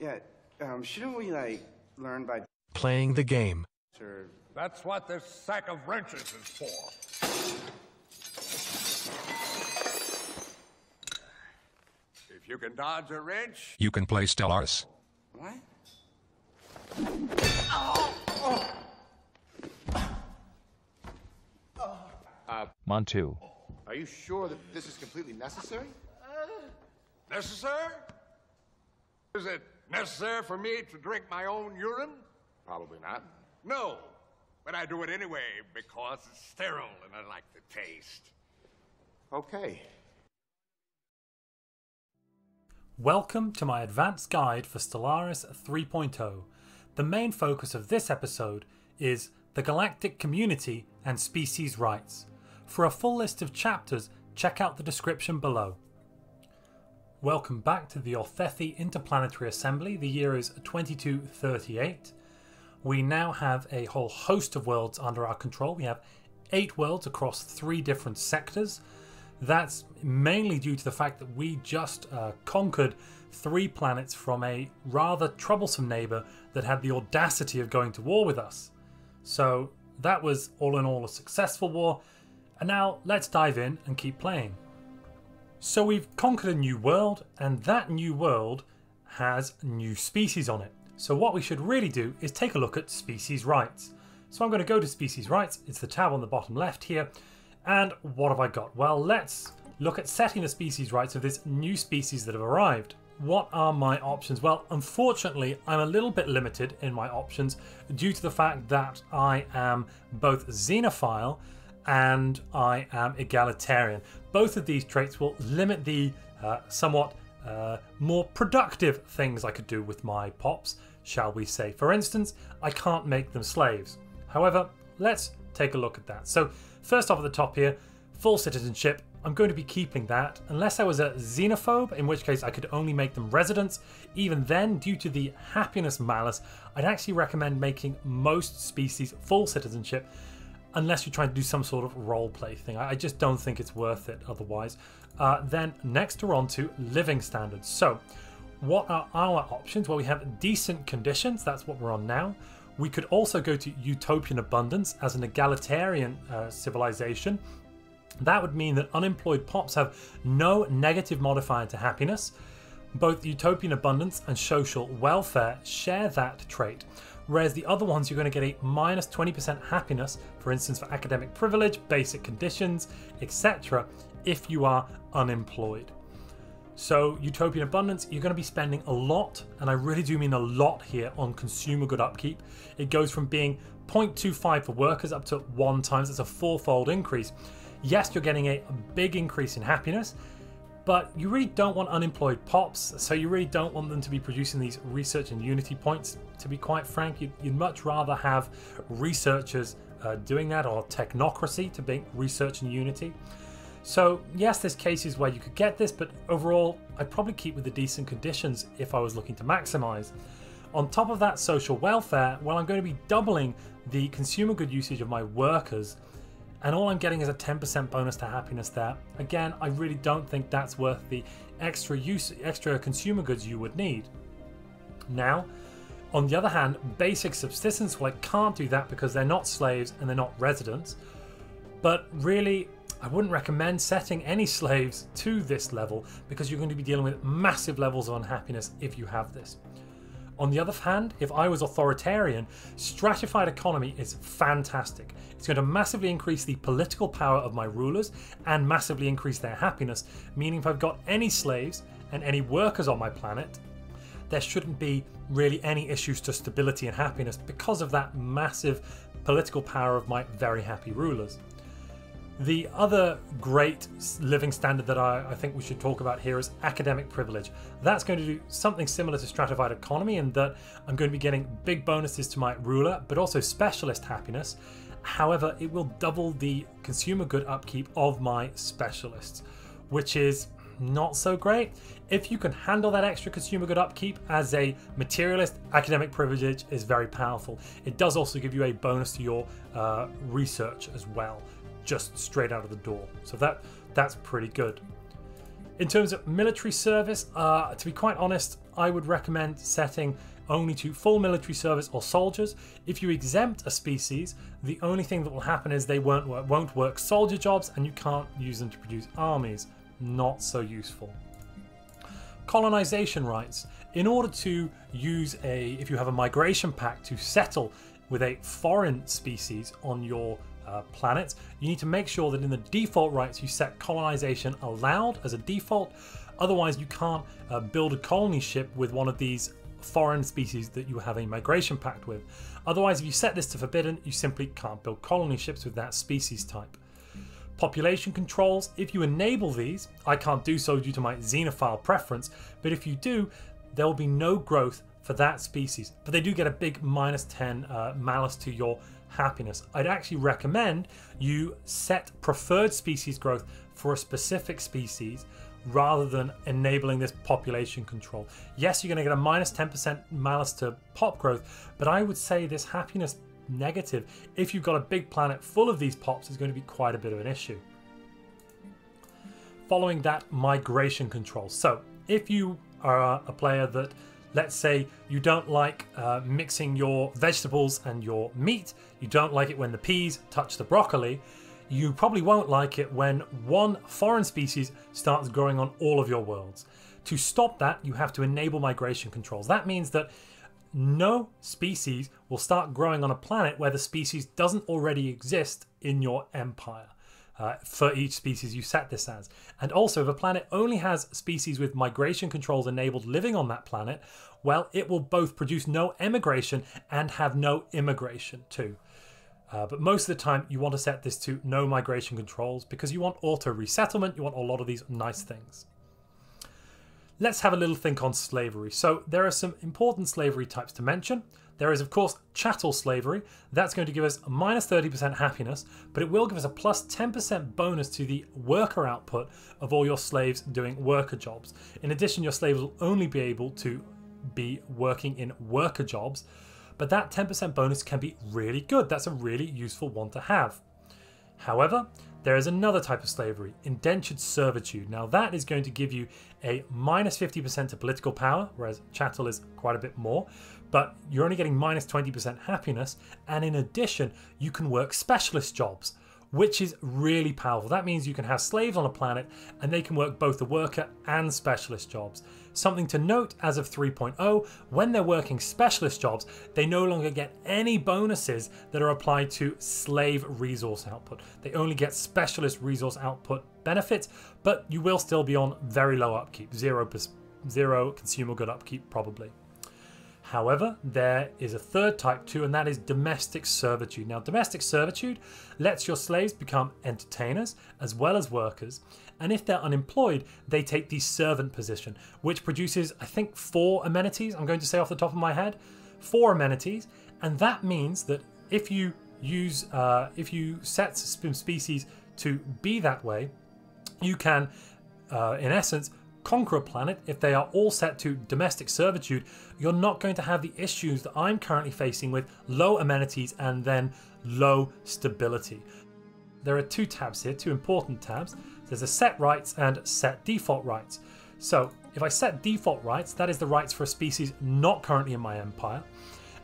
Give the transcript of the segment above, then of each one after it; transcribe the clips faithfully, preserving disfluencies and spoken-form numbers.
Yeah, um, shouldn't we, like, learn by playing the game? Sure. That's what this sack of wrenches is for. If you can dodge a wrench, you can play Stellaris. What? Oh! Oh! Uh, Montu. Are you sure that this is completely necessary? Uh, necessary? Is it necessary for me to drink my own urine? Probably not. No, but I do it anyway because it's sterile and I like the taste. Okay. Welcome to my advanced guide for Stellaris three point oh. The main focus of this episode is the galactic community and species rights. For a full list of chapters, check out the description below. Welcome back to the Orthethi Interplanetary Assembly. The year is twenty-two thirty-eight. We now have a whole host of worlds under our control. We have eight worlds across three different sectors. That's mainly due to the fact that we just uh, conquered three planets from a rather troublesome neighbour that had the audacity of going to war with us. So that was all in all a successful war. And now let's dive in and keep playing. So we've conquered a new world, and that new world has new species on it. So what we should really do is take a look at species rights. So I'm going to go to species rights. It's the tab on the bottom left here. And what have I got? Well, let's look at setting the species rights of this new species that have arrived. What are my options? Well, unfortunately, I'm a little bit limited in my options due to the fact that I am both xenophile and I am egalitarian. Both of these traits will limit the uh, somewhat uh, more productive things I could do with my pops, shall we say. For instance, I can't make them slaves. However, let's take a look at that. So first off at the top here, full citizenship. I'm going to be keeping that unless I was a xenophobe, in which case I could only make them residents. Even then, due to the happiness malice, I'd actually recommend making most species full citizenship unless you're trying to do some sort of roleplay thing. I just don't think it's worth it otherwise. Uh, then next we're on to living standards. So what are our options? Well, we have decent conditions. That's what we're on now. We could also go to utopian abundance as an egalitarian uh, civilization. That would mean that unemployed pops have no negative modifier to happiness. Both utopian abundance and social welfare share that trait. Whereas the other ones, you're going to get a minus twenty percent happiness, for instance, for academic privilege, basic conditions, et cetera, if you are unemployed. So utopian abundance, you're going to be spending a lot, and I really do mean a lot here, on consumer good upkeep. It goes from being zero point two five for workers up to one times. That's a fourfold increase. Yes, you're getting a big increase in happiness, but you really don't want unemployed pops, so you really don't want them to be producing these research and unity points. To be quite frank, you'd, you'd much rather have researchers uh, doing that, or technocracy to be research and unity. So yes, there's cases where you could get this, but overall, I'd probably keep with the decent conditions if I was looking to maximize. On top of that social welfare, well, I'm going to be doubling the consumer good usage of my workers, and all I'm getting is a ten percent bonus to happiness there. Again, I really don't think that's worth the extra use, extra consumer goods you would need. Now, on the other hand, basic subsistence, well, I can't do that because they're not slaves and they're not residents. But really, I wouldn't recommend setting any slaves to this level because you're going to be dealing with massive levels of unhappiness if you have this. On the other hand, if I was authoritarian, stratified economy is fantastic. It's going to massively increase the political power of my rulers and massively increase their happiness, meaning if I've got any slaves and any workers on my planet, there shouldn't be really any issues to stability and happiness because of that massive political power of my very happy rulers. The other great living standard that I, I think we should talk about here is academic privilege. That's going to do something similar to stratified economy in that I'm going to be getting big bonuses to my ruler, but also specialist happiness. However, it will double the consumer good upkeep of my specialists, which is not so great. If you can handle that extra consumer good upkeep as a materialist, academic privilege is very powerful. It does also give you a bonus to your uh, research as well, just straight out of the door. So that that's pretty good. In terms of military service, uh, to be quite honest, I would recommend setting only to full military service or soldiers. If you exempt a species, the only thing that will happen is they won't work, won't work soldier jobs, and you can't use them to produce armies. Not so useful. Colonization rights. In order to use a, if you have a migration pact to settle with a foreign species on your Uh, planets, you need to make sure that in the default rights you set colonization allowed as a default. Otherwise you can't uh, build a colony ship with one of these foreign species that you have a migration pact with. Otherwise, if you set this to forbidden, you simply can't build colony ships with that species type. Population controls. If you enable these, I can't do so due to my xenophile preference, but if you do, there will be no growth for that species, but they do get a big minus ten uh, malice to your happiness. I'd actually recommend you set preferred species growth for a specific species rather than enabling this population control. Yes, you're going to get a minus ten percent malice to pop growth, but I would say this happiness negative, if you've got a big planet full of these pops, is going to be quite a bit of an issue. Following that, migration control. So if you are a player that, let's say, you don't like uh, mixing your vegetables and your meat, you don't like it when the peas touch the broccoli, you probably won't like it when one foreign species starts growing on all of your worlds. To stop that, you have to enable migration controls. That means that no species will start growing on a planet where the species doesn't already exist in your empire. Uh, for each species you set this as. And also, if a planet only has species with migration controls enabled living on that planet, well, it will both produce no emigration and have no immigration too. Uh, but most of the time you want to set this to no migration controls because you want auto resettlement, you want a lot of these nice things. Let's have a little think on slavery. So there are some important slavery types to mention. There is, of course, chattel slavery. That's going to give us a minus thirty percent happiness, but it will give us a plus ten percent bonus to the worker output of all your slaves doing worker jobs. In addition, your slaves will only be able to be working in worker jobs, but that ten percent bonus can be really good. That's a really useful one to have. However, there is another type of slavery, indentured servitude. Now that is going to give you a minus fifty percent to political power, whereas chattel is quite a bit more. But you're only getting minus twenty percent happiness, and in addition you can work specialist jobs, which is really powerful. That means you can have slaves on a planet and they can work both the worker and specialist jobs. Something to note as of three point oh, when they're working specialist jobs, they no longer get any bonuses that are applied to slave resource output. They only get specialist resource output benefits, but you will still be on very low upkeep, zero, zero consumer good upkeep probably. However, there is a third type too, and that is domestic servitude. Now, domestic servitude lets your slaves become entertainers as well as workers, and if they're unemployed, they take the servant position, which produces, I think, four amenities, I'm going to say off the top of my head, four amenities, and that means that if you use, uh, if you set some species to be that way, you can, uh, in essence, conquer a planet. If they are all set to domestic servitude, you're not going to have the issues that I'm currently facing with low amenities and then low stability. There are two tabs here, two important tabs. There's a set rights and set default rights. So if I set default rights, that is the rights for a species not currently in my empire,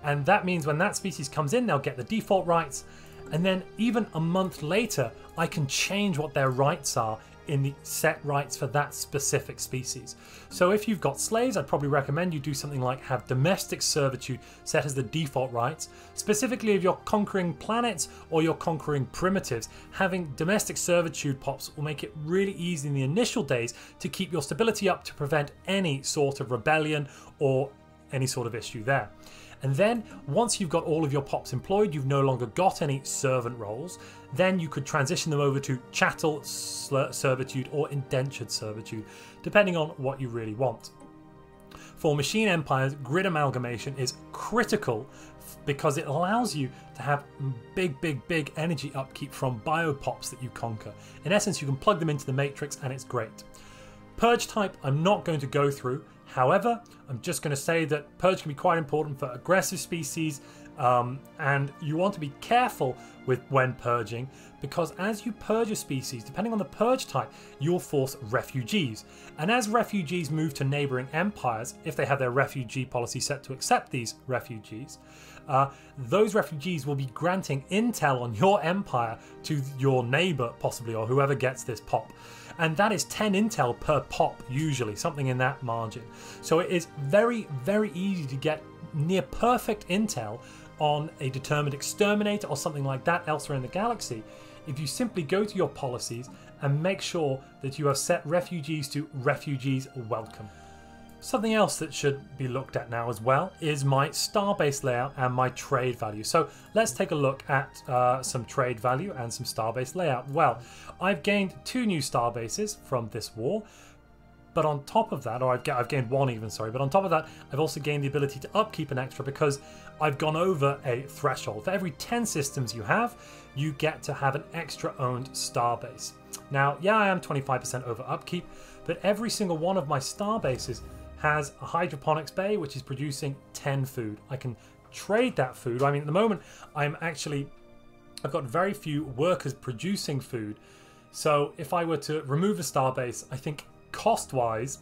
and that means when that species comes in, they'll get the default rights, and then even a month later I can change what their rights are in the set rights for that specific species. So if you've got slaves, I'd probably recommend you do something like have domestic servitude set as the default rights. Specifically if you're conquering planets or you're conquering primitives, having domestic servitude pops will make it really easy in the initial days to keep your stability up to prevent any sort of rebellion or any sort of issue there. And then once you've got all of your pops employed, you've no longer got any servant roles, then you could transition them over to chattel servitude or indentured servitude, depending on what you really want. For machine empires, grid amalgamation is critical because it allows you to have big, big, big energy upkeep from biopops that you conquer. In essence, you can plug them into the matrix and it's great. Purge type, I'm not going to go through. However, I'm just going to say that purge can be quite important for aggressive species, um, and you want to be careful with when purging, because as you purge a species, depending on the purge type, you'll force refugees. And as refugees move to neighboring empires, if they have their refugee policy set to accept these refugees, uh, those refugees will be granting intel on your empire to your neighbor, possibly, or whoever gets this pop. And that is ten intel per pop, usually, something in that margin. So it is very, very easy to get near perfect intel on a determined exterminator or something like that elsewhere in the galaxy, if you simply go to your policies and make sure that you have set refugees to refugees welcome. Something else that should be looked at now as well is my starbase layout and my trade value. So let's take a look at uh, some trade value and some starbase layout. Well, I've gained two new starbases from this war, but on top of that, or I've, I've gained one even, sorry, but on top of that, I've also gained the ability to upkeep an extra because I've gone over a threshold. For every ten systems you have, you get to have an extra owned starbase. Now, yeah, I am twenty-five percent over upkeep, but every single one of my starbases has a hydroponics bay, which is producing ten food. I can trade that food. I mean, at the moment, I'm actually, I've got very few workers producing food. So if I were to remove a starbase, I think cost-wise,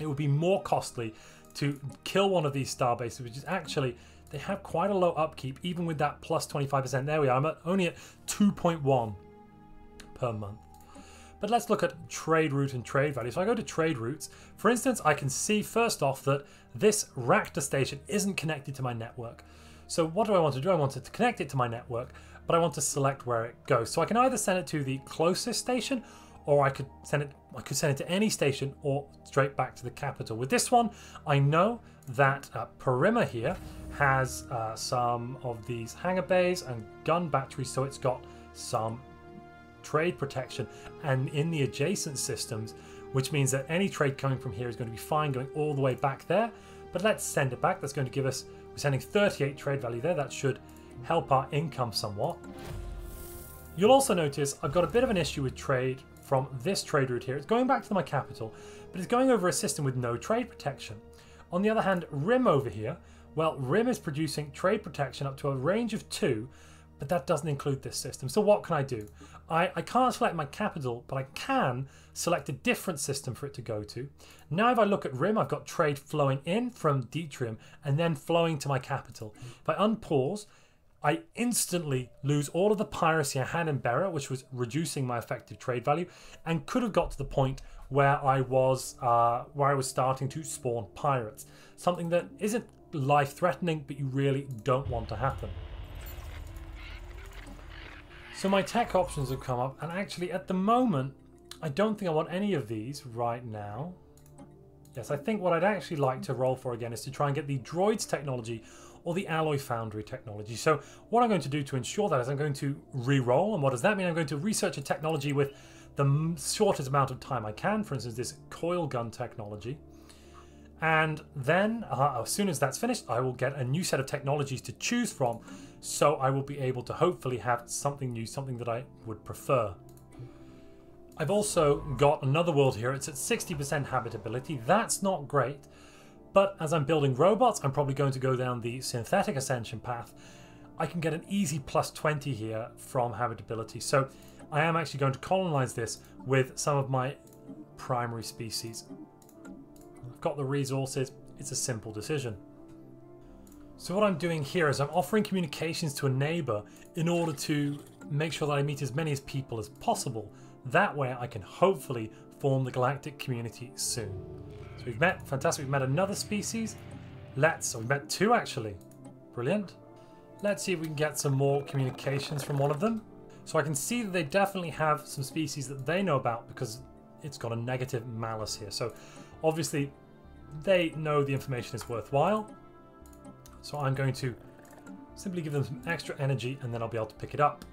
it would be more costly to kill one of these starbases, which is actually, they have quite a low upkeep, even with that plus twenty-five percent. There we are, I'm at, only at two point one per month. But let's look at trade route and trade value. So I go to trade routes. For instance, I can see first off that this reactor station isn't connected to my network. So what do I want to do? I want to connect it to my network, but I want to select where it goes. So I can either send it to the closest station, or I could send it, I could send it to any station or straight back to the capital. With this one, I know that uh, Perima here has uh, some of these hangar bays and gun batteries, so it's got some trade protection and in the adjacent systems, which means that any trade coming from here is going to be fine going all the way back there. But let's send it back. That's going to give us, we're sending thirty-eight trade value there. That should help our income somewhat. You'll also notice I've got a bit of an issue with trade from this trade route here. It's going back to my capital, but it's going over a system with no trade protection. On the other hand, Rim over here, well, Rim is producing trade protection up to a range of two, but that doesn't include this system. So what can I do? I, I can't select my capital, but I can select a different system for it to go to. Now if I look at Rim, I've got trade flowing in from Detrium and then flowing to my capital. If I unpause, I instantly lose all of the piracy I had in Bera, which was reducing my effective trade value, and could have got to the point where I was uh, where I was starting to spawn pirates. Something that isn't life-threatening, but you really don't want to happen. So my tech options have come up, and actually at the moment, I don't think I want any of these right now. Yes, I think what I'd actually like to roll for again is to try and get the droids technology or the alloy foundry technology. So what I'm going to do to ensure that is I'm going to re-roll, and what does that mean? I'm going to research a technology with the shortest amount of time I can, for instance, this coil gun technology. And then uh, as soon as that's finished, I will get a new set of technologies to choose from. So I will be able to hopefully have something new, something that I would prefer. I've also got another world here. It's at sixty percent habitability. That's not great. But as I'm building robots, I'm probably going to go down the synthetic ascension path. I can get an easy plus twenty here from habitability. So I am actually going to colonize this with some of my primary species. I've got the resources. It's a simple decision. So what I'm doing here is I'm offering communications to a neighbor in order to make sure that I meet as many as people as possible. That way I can hopefully form the galactic community soon. So we've met, fantastic, we've met another species. Let's, so we've met two actually. Brilliant. Let's see if we can get some more communications from one of them. So I can see that they definitely have some species that they know about because it's got a negative malice here. So obviously they know the information is worthwhile. So I'm going to simply give them some extra energy and then I'll be able to pick it up.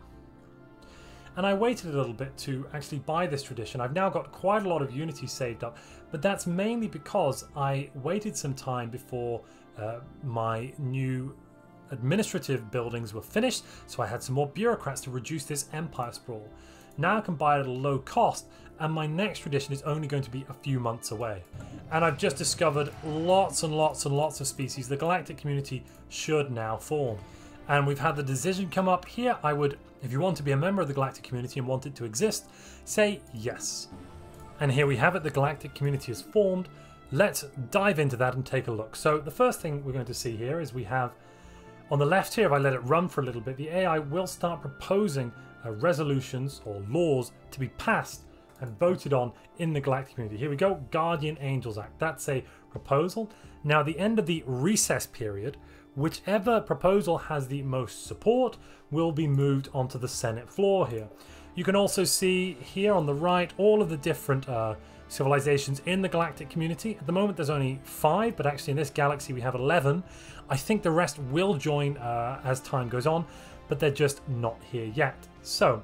And I waited a little bit to actually buy this tradition. I've now got quite a lot of unity saved up, but that's mainly because I waited some time before uh, my new administrative buildings were finished, so I had some more bureaucrats to reduce this empire sprawl. Now I can buy it at a low cost, and my next tradition is only going to be a few months away. And I've just discovered lots and lots and lots of species the Galactic Community should now form. And we've had the decision come up here. I would, if you want to be a member of the Galactic Community and want it to exist, say yes. And here we have it, the Galactic Community is formed. Let's dive into that and take a look. So the first thing we're going to see here is we have, on the left here, if I let it run for a little bit, the A I will start proposing uh, resolutions or laws to be passed and voted on in the Galactic Community. Here we go, Guardian Angels Act. That's a proposal. Now, at the end of the recess period, whichever proposal has the most support will be moved onto the Senate floor here. You can also see here on the right all of the different uh, civilizations in the Galactic Community. At the moment there's only five, but actually in this galaxy we have eleven. I think the rest will join uh, as time goes on, but they're just not here yet. So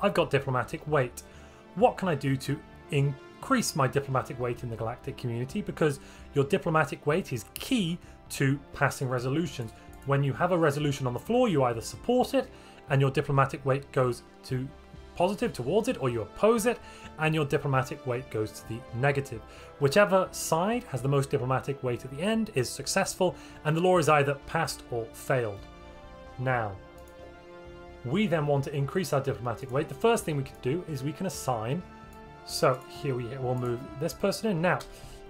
I've got diplomatic weight. What can I do to increase my diplomatic weight in the Galactic Community? Because your diplomatic weight is key to passing resolutions. When you have a resolution on the floor, you either support it and your diplomatic weight goes to positive towards it, or you oppose it and your diplomatic weight goes to the negative. Whichever side has the most diplomatic weight at the end is successful, and the law is either passed or failed. Now, we then want to increase our diplomatic weight. The first thing we can do is we can assign. So here we will move this person in. Now,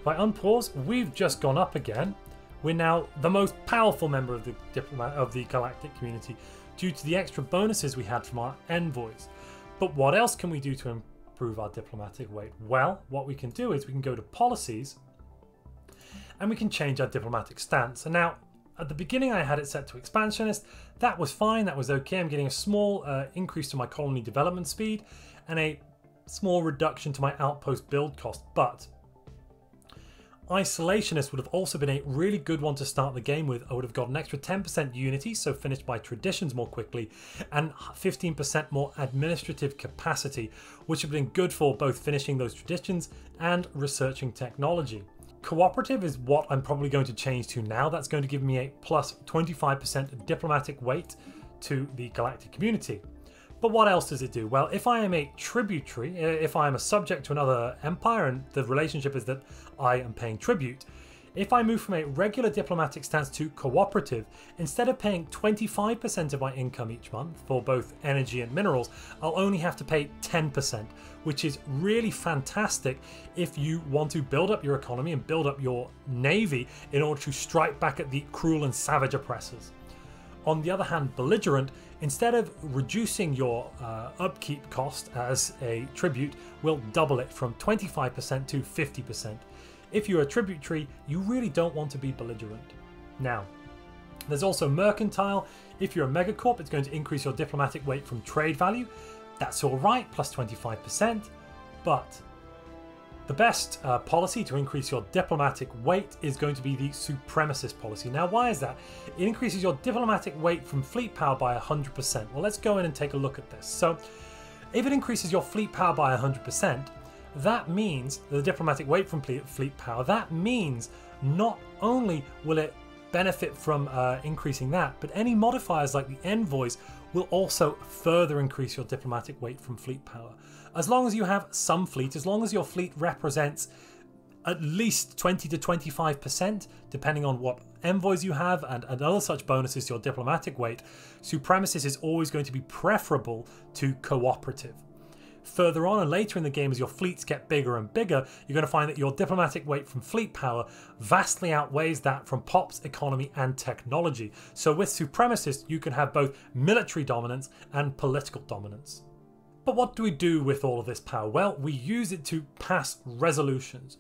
if I unpause, we've just gone up again. We're now the most powerful member of the diplomat of the Galactic Community due to the extra bonuses we had from our envoys. But what else can we do to improve our diplomatic weight? Well, what we can do is we can go to policies and we can change our diplomatic stance. And now, at the beginning I had it set to expansionist. That was fine, that was okay. I'm getting a small uh, increase to my colony development speed and a small reduction to my outpost build cost, but isolationist would have also been a really good one to start the game with. I would have got an extra ten percent unity, so finished my traditions more quickly, and fifteen percent more administrative capacity, which would have been good for both finishing those traditions and researching technology. Cooperative is what I'm probably going to change to now. That's going to give me a plus twenty-five percent diplomatic weight to the Galactic Community. But what else does it do? Well, if I am a tributary, if I am a subject to another empire and the relationship is that I am paying tribute, if I move from a regular diplomatic stance to cooperative, instead of paying twenty-five percent of my income each month for both energy and minerals, I'll only have to pay ten percent, which is really fantastic if you want to build up your economy and build up your navy in order to strike back at the cruel and savage oppressors. On the other hand, belligerent, instead of reducing your uh, upkeep cost as a tribute, will double it from twenty-five percent to fifty percent. If you're a tributary, you really don't want to be belligerent. Now, there's also mercantile. If you're a megacorp, it's going to increase your diplomatic weight from trade value. That's all right, plus twenty-five percent. But the best uh, policy to increase your diplomatic weight is going to be the supremacist policy. Now, why is that? It increases your diplomatic weight from fleet power by one hundred percent. Well, let's go in and take a look at this. So if it increases your fleet power by one hundred percent, that means the diplomatic weight from fleet power, that means not only will it benefit from uh, increasing that, but any modifiers like the envoys will also further increase your diplomatic weight from fleet power. As long as you have some fleet, as long as your fleet represents at least twenty to twenty-five percent, depending on what envoys you have and, and other such bonuses to your diplomatic weight, supremacist is always going to be preferable to cooperative. Further on and later in the game, as your fleets get bigger and bigger, you're going to find that your diplomatic weight from fleet power vastly outweighs that from pops, economy and technology. So with supremacists, you can have both military dominance and political dominance. But what do we do with all of this power? Well, we use it to pass resolutions.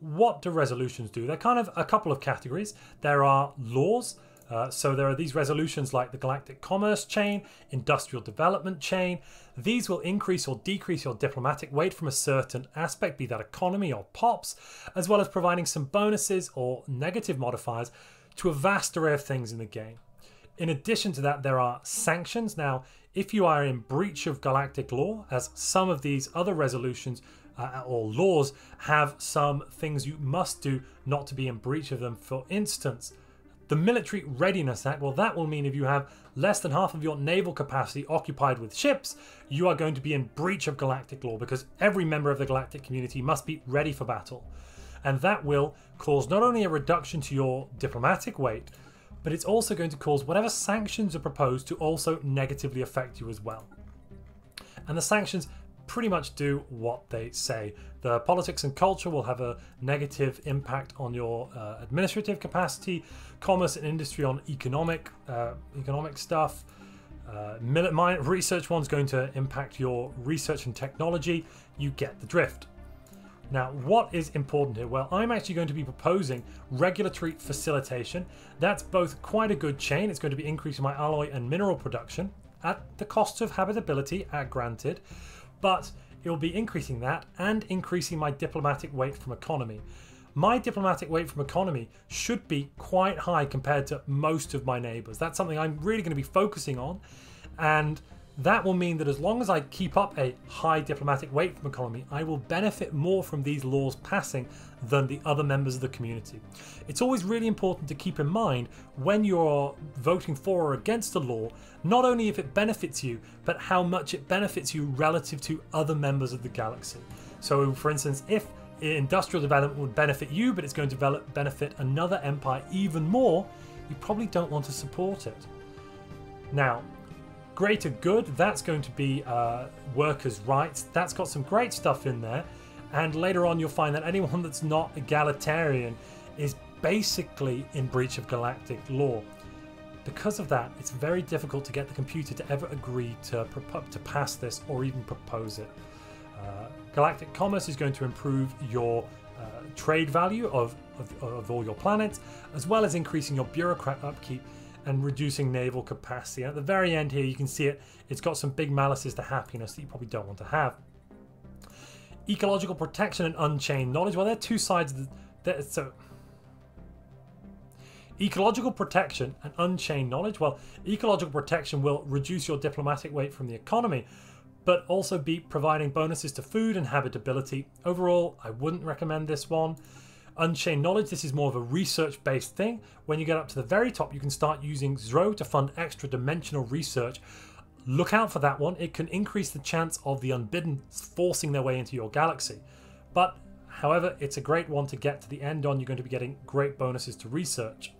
What do resolutions do? They're kind of a couple of categories. There are laws. Uh, so there are these resolutions like the Galactic Commerce Chain, Industrial Development Chain. These will increase or decrease your diplomatic weight from a certain aspect, be that economy or pops, as well as providing some bonuses or negative modifiers to a vast array of things in the game. In addition to that, there are sanctions. Now, if you are in breach of galactic law, as some of these other resolutions Uh, or laws have some things you must do not to be in breach of them, for instance, The Military Readiness Act, well, that will mean if you have less than half of your naval capacity occupied with ships, you are going to be in breach of galactic law because every member of the galactic community must be ready for battle. And that will cause not only a reduction to your diplomatic weight, but it's also going to cause whatever sanctions are proposed to also negatively affect you as well. And the sanctions pretty much do what they say. The politics and culture will have a negative impact on your uh, administrative capacity, commerce and industry on economic uh, economic stuff. Uh, mine research one's going to impact your research and technology. You get the drift. Now, what is important here? Well, I'm actually going to be proposing regulatory facilitation. That's both quite a good chain. It's going to be increasing my alloy and mineral production at the cost of habitability, granted, but it will be increasing that and increasing my diplomatic weight from economy. My diplomatic weight from economy should be quite high compared to most of my neighbors. That's something I'm really going to be focusing on, and that will mean that as long as I keep up a high diplomatic weight from economy, I will benefit more from these laws passing than the other members of the community. It's always really important to keep in mind when you're voting for or against a law, not only if it benefits you, but how much it benefits you relative to other members of the galaxy. So for instance, if industrial development would benefit you, but it's going to develop, benefit another empire even more, you probably don't want to support it. Now, Greater Good, that's going to be uh, workers' rights. That's got some great stuff in there. And later on, you'll find that anyone that's not egalitarian is basically in breach of galactic law. Because of that, it's very difficult to get the computer to ever agree to, to pass this or even propose it. Uh, galactic commerce is going to improve your uh, trade value of, of, of all your planets, as well as increasing your bureaucrat upkeep and reducing naval capacity. At the very end here, you can see it, it's got some big malices to happiness that you probably don't want to have. Ecological protection and unchained knowledge, well, they're two sides of the, so. Ecological protection and unchained knowledge, well, ecological protection will reduce your diplomatic weight from the economy, but also be providing bonuses to food and habitability. Overall, I wouldn't recommend this one. Unchained knowledge, this is more of a research-based thing. When you get up to the very top, you can start using Zro to fund extra dimensional research. Look out for that one. It can increase the chance of the Unbidden forcing their way into your galaxy. But, however, it's a great one to get to the end on. You're going to be getting great bonuses to research.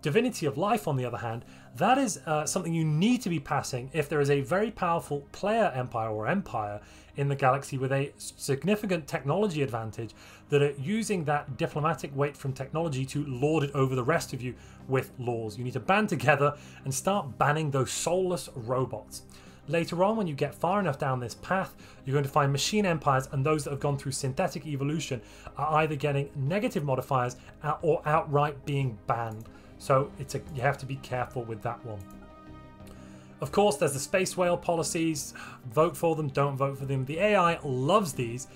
Divinity of life, on the other hand, that is uh, something you need to be passing if there is a very powerful player empire or empire in the galaxy with a significant technology advantage that are using that diplomatic weight from technology to lord it over the rest of you with laws. You need to band together and start banning those soulless robots. Later on, when you get far enough down this path, you're going to find machine empires and those that have gone through synthetic evolution are either getting negative modifiers or outright being banned. So it's a, you have to be careful with that one. Of course, there's the space whale policies. Vote for them, don't vote for them. The A I loves these.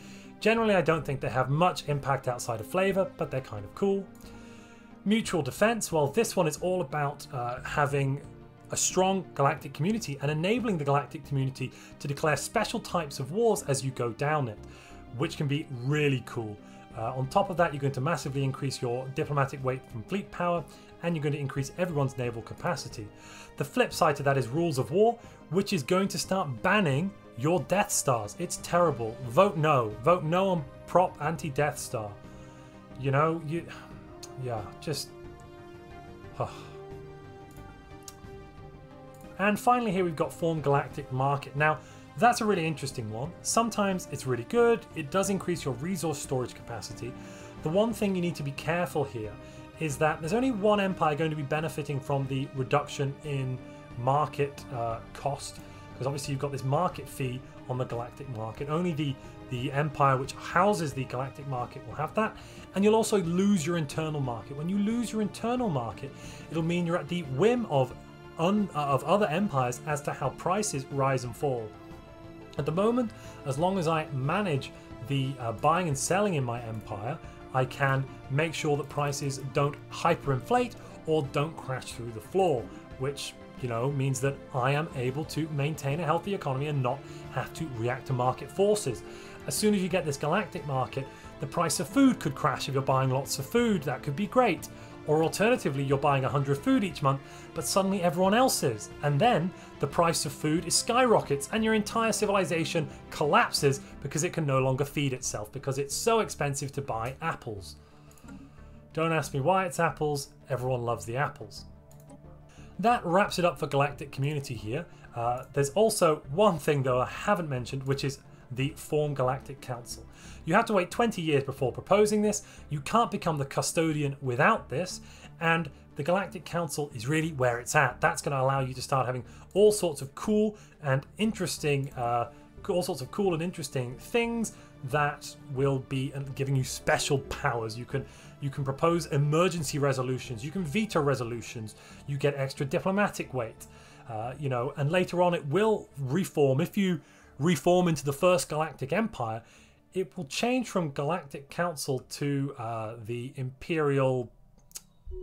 Generally, I don't think they have much impact outside of flavor, but they're kind of cool. Mutual defense. Well, this one is all about uh, having a strong galactic community and enabling the galactic community to declare special types of wars as you go down it, which can be really cool. Uh, on top of that, you're going to massively increase your diplomatic weight from fleet power, and you're going to increase everyone's naval capacity. The flip side to that is Rules of War, which is going to start banning your Death Stars. It's terrible. Vote no. Vote no on prop anti-Death Star. You know, you... Yeah, just... Huh. And finally here we've got Form Galactic Market. Now, that's a really interesting one. Sometimes it's really good. It does increase your resource storage capacity. The one thing you need to be careful here is that there's only one empire going to be benefiting from the reduction in market uh, cost, because obviously you've got this market fee on the galactic market. Only the, the empire which houses the galactic market will have that, and you'll also lose your internal market. When you lose your internal market, it'll mean you're at the whim of, un, uh, of other empires as to how prices rise and fall. At the moment, as long as I manage the uh, buying and selling in my empire, I can make sure that prices don't hyperinflate or don't crash through the floor, which, you know, means that I am able to maintain a healthy economy and not have to react to market forces. As soon as you get this galactic market, the price of food could crash if you're buying lots of food. That could be great. Or alternatively, you're buying one hundred food each month, but suddenly everyone else is. And then the price of food is skyrockets and your entire civilization collapses because it can no longer feed itself because it's so expensive to buy apples. Don't ask me why it's apples. Everyone loves the apples. That wraps it up for Galactic Community here. Uh, there's also one thing though I haven't mentioned, which is the Form Galactic Council. You have to wait twenty years before proposing this. You can't become the custodian without this, and the Galactic Council is really where it's at. That's going to allow you to start having all sorts of cool and interesting, uh, all sorts of cool and interesting things that will be giving you special powers. You can you can propose emergency resolutions. You can veto resolutions. You get extra diplomatic weight, uh, you know. And later on, it will reform if you. reform into the First Galactic Empire, it will change from Galactic Council to uh, the Imperial...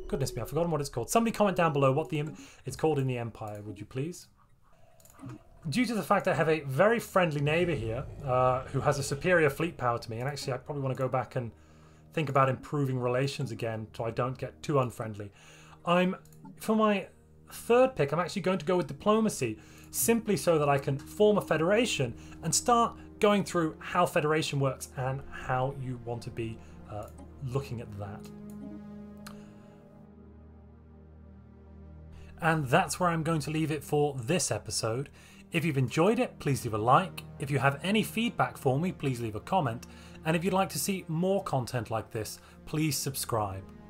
Goodness me, I've forgotten what it's called. Somebody comment down below what the it's called in the Empire, would you please? Due to the fact I have a very friendly neighbour here uh, who has a superior fleet power to me, and actually I probably want to go back and think about improving relations again so I don't get too unfriendly. I'm, for my third pick, I'm actually going to go with diplomacy, simply so that I can form a federation and start going through how federation works and how you want to be uh, looking at that. And that's where I'm going to leave it for this episode. If you've enjoyed it, please leave a like. If you have any feedback for me, please leave a comment. And if you'd like to see more content like this, please subscribe.